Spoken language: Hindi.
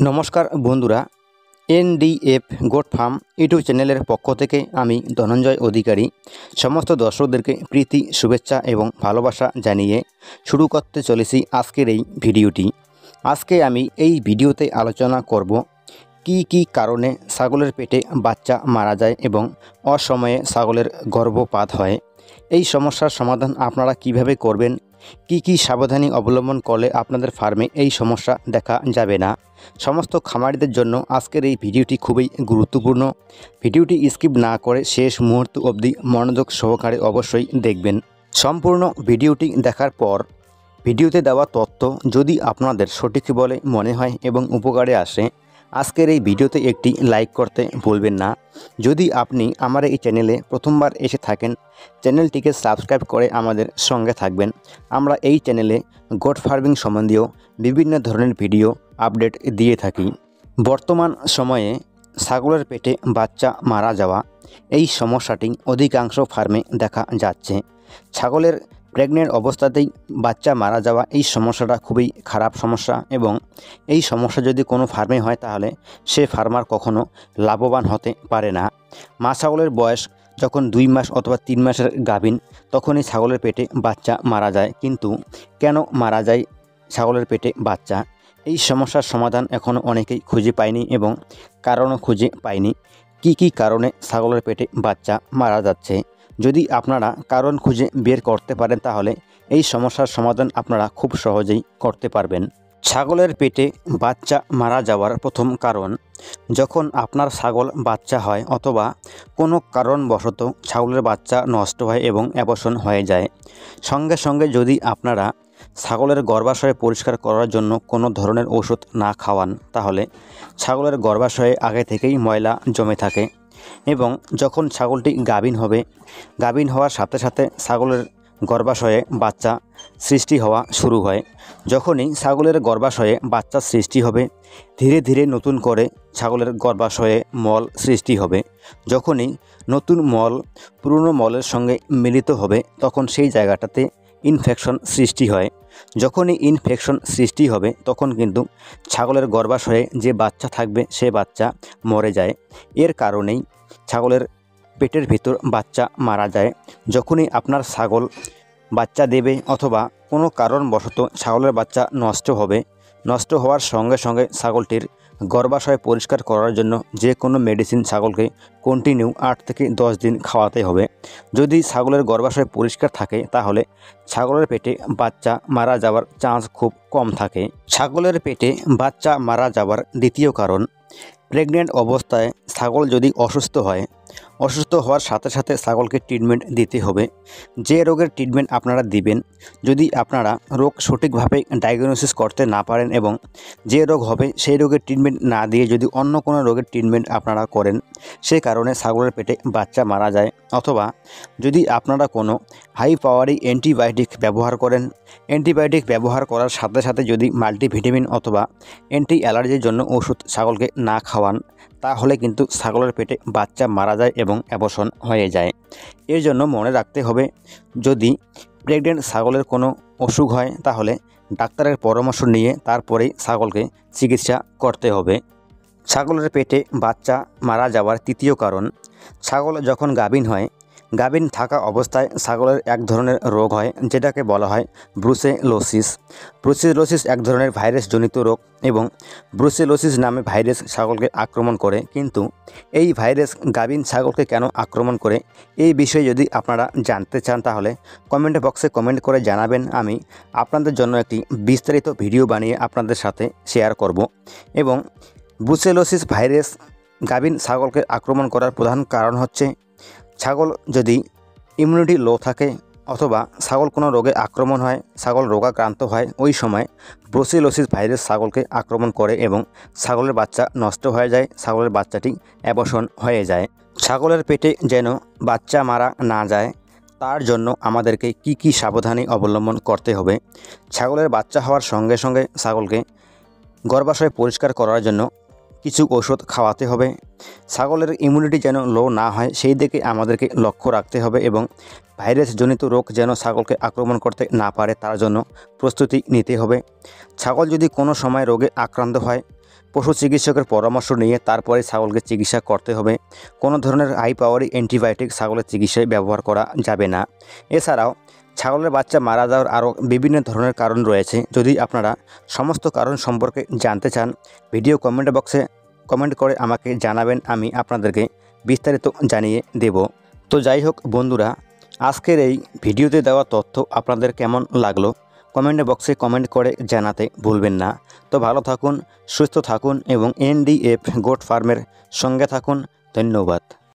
नमस्कार बंधुरा NDF goat farm YouTube channel पक्ष थेके आमी धनंजय अधिकारी समस्त दर्शक प्रीति शुभेच्छा एवं भालोबासा जानिए शुरू करते चलेछि आजकेर एई भिडियोटी। आजके आमी एई भिडियोते आलोचना करब की कारणे छागलेर पेटे बाच्चा मारा जाए एवं असमये छागलेर गर्भपात हय। एई समस्यार समाधान आपनारा किभाबे करबेन, की सावधानी अवलम्बन करले आपनादेर फार्मे एई समस्या देखा जाबे ना। समस्त खामारिदेर जन्य आजकेर एई भिडियोटी खूबई गुरुत्वपूर्ण। भिडियोटी स्किप ना करे शेष मुहूर्त अब्दि मनोयोग सहकारे अवश्यई देखबेन। सम्पूर्ण भिडियोटी देखार पर भिडियोते देवा तथ्य यदि आपनादेर सठिक बले मने हय एवं उपकारे आसे आजकेर एई भिडियोते एकटी लाइक करते भूलबेन ना। यदि आपनि आमार एई चैनेले प्रथमबार एसे थाकेन चैनलटिके सबस्क्राइब करे आमादेर संगे थाकबेन। आमरा एई चैनेले गोट फार्मिंग सम्बन्धीय विभिन्न धरनेर भिडियो आपडेट दिए थाकि। बर्तमान समये छागलेर पेटे बाच्चा मारा जावा एई समस्याटी अधिकांश फार्मे देखा जाच्छे। छागलेर प्रेगनेंट अवस्थातेई बाच्चा मारा जावा एई समस्याटा खूबई खराब समस्या एवं एई समस्या यदि कोनो फार्मे हय ताहले से फार्मार कखनो लाभवान होते पारे ना। मा छागलेर बयस जखन 2 मास अथवा 3 मासेर गाभिन तखनई छागलेर पेटे बाच्चा मारा जाय। किन्तु केन मारा जाय छागलेर पेटे बाच्चा एई समस्यार समाधान एखोनो अनेकेई खुंजे पायनि एवं कारणो खुंजे पायनि। की कारणे छागलेर पेटे बाच्चा मारा जाच्छे यदि आपनारा कारण खुजे बेर करते पारेन ताहले एई समस्यार समाधान आपनारा खूब सहजेई करते पारबेन। छागलेर पेटे बाच्चा मारा जावार प्रथम कारण जखन आपनार छागल बाच्चा हय अथवा कोनो कारणवशत छागलेर बाच्चा नष्ट हय एवं अबोर्शन हये जाय संगे संगे यदि आपनारा छागलेर गर्भाशय परिष्कार करार जन्य कोनो धरनेर ओषुध ना खावान ताहले छागलेर गर्भाशये आगे थेकेई मयला जमे थाके एवं जखन छागलटी गाभिन होबे गाभिन होवार साथे साथे छागलेर गर्भाशये बाच्चा सृष्टि हवा शुरू हय। जखनई छागलेर गर्भाशये बाच्चा सृष्टि होबे धीरे धीरे नतून करे छागलेर गर्भाशये मल सृष्टि होबे। जखनई नतून मल पुरानो मलेर संगे मिलित होबे तखन सेई जायगाटाते इनफेक्शन सृष्टि हय। जखनई इनफेक्शन सृष्टि होबे तखन किन्तु छागलेर गर्भाशये जे बाच्चा थाकबे से बाच्चा मरे जाय। एर कारणेई छागलेर पेटेर भितर बाच्चा मारा जाय। जखनई आपनार छागल बाच्चा देबे अथवा कोनो कारणवशत छागलेर बाच्चा नष्ट होवार संगे संगे छागलटिर गर्भाशय परिष्कार करार जन्य जे कोनो मेडिसिन छागलके कन्टिन्यू 8 থেকে 10 दिन खावाते होबे। यदि छागलेर गर्भाशय परिष्कार थाके ताहले छागलेर पेटे बाच्चा मारा जावार चान्स खूब कम थाके। छागलेर पेटे बाच्चा मारा जावार द्वितीय कारण प्रेगनेंट अवस्थाय छागल यदि असुस्थ होवार साथे साथे छागलके ट्रिटमेंट दीते होबे। जे रोगेर ट्रिटमेंट आपनारा दिबेन यदि आपनारा रोग सठिकभावे डायगनोसिस करते ना पारेन एवं जे रोग होबे सेई रोगेर ट्रिटमेंट ना दिए यदि अन्य कोनो रोगेर ट्रिटमेंट आपनारा करेन सेई कारणे छागलेर पेटे बाच्चा मारा जाय। अथवा यदि आपनारा कोनो हाई पावारि एंटीबायोटिक व्यवहार करेन एंटीबायोटिक व्यवहार करार साथे साथे यदि माल्टिभिटामिन अथवा एंटी अलर्जिर जन्य ओषुध छागलके ना खावान ताहले किन्तु छागलेर पेटे बाच्चा मारा जाए एवं अबोर्शन हये जाए। एर जन्य मने राखते होबे यदि प्रेगनेंट छागलेर कोनो असुख हय ताहले डाक्तारेर परामर्श निये तारपरेई छागलके चिकित्सा करते होबे। छागलेर पेटे बाच्चा मारा जावार तृतीय कारण छागल जखन गाभिन हय गाभिन थाका अवस्थाय छागलेर एक धरनेर रोग हय जेटाके बला हय ब्रुसेलोसिस। ब्रुसेलोसिस एक धरनेर भाइरस जनित रोग एवं ब्रुसेलोसिस नामे भाइरस छागलके आक्रमण करे। किन्तु एई भाइरस गाभिन छागलके केन आक्रमण करे एई विषये यदि आपनारा जानते चान ताहले कमेंट बक्से कमेंट करे जानाबेन। आमी आपनादेर जन्य एकटी विस्तारित भिडियो बानिये आपनादेर साथे शेयार करब। एवं ब्रुसेलोसिस भाइरस गाभिन छागलके आक्रमण करार प्रधान कारण हच्छे छागल यदि इम्यूनिटी लो थाके अथवा छागल कोनो रोगे आक्रमण हय छागल रोगाक्रांत हय ओई समय ब्रुसेलोसिस भाइरस छागलके आक्रमण करे एवं छागलेर बाच्चा नष्ट हये जाय छागलेर बाच्चाटी अबोर्शन हये जाय। छागलेर पेटे जेन बाच्चा मारा ना जाय तार जन्य आमादेरके की सावधानी अवलम्बन करते होबे। छागलेर बाच्चा हওয়ার संगे संगे छागलके गर्भाशय परिष्कार करार जन्य किछु ओषुध खावाते होबे। छागलेर इम्यूनिटी जेन लो ना हय सेई दिके आमादेरके लक्ष्य राखते होबे एवं भाइरस जनित रोग जेन छागलके आक्रमण करते ना पारे तार जन्य प्रस्तुति निते होबे। छागल यदि कोनो समय रोगे आक्रांत हय पशु चिकित्सक परामर्श नहीं तरह छागल के चिकित्सा करते हैं। कोनो धरनेर हाई पावर एंटीबायोटिक छागल चिकित्सा व्यवहार करा जाबे ना। एछाड़ाओ छागलेर बाच्चा मारा जाओयार आरो विभिन्न धरनेर कारण रयेछे। यदि आपनारा समस्त कारण सम्पर्के जानते चान भिडियो कमेंट बक्से कमेंट करे आमाके जानाबेन, आमी आपनादेरके विस्तारित जानिये देब। तो जाइ होक बंधुरा, आजकेर एई भिडियोते देवा तथ्य आपनादेर केमन लागलो कमेंट बक्से कमेंट करे जानाते भूलबेन ना। तो भालो थाकुन, सुस्थ थाकुन एवं NDF गोट फार्मेर संगे थाकुन। धन्यवाद।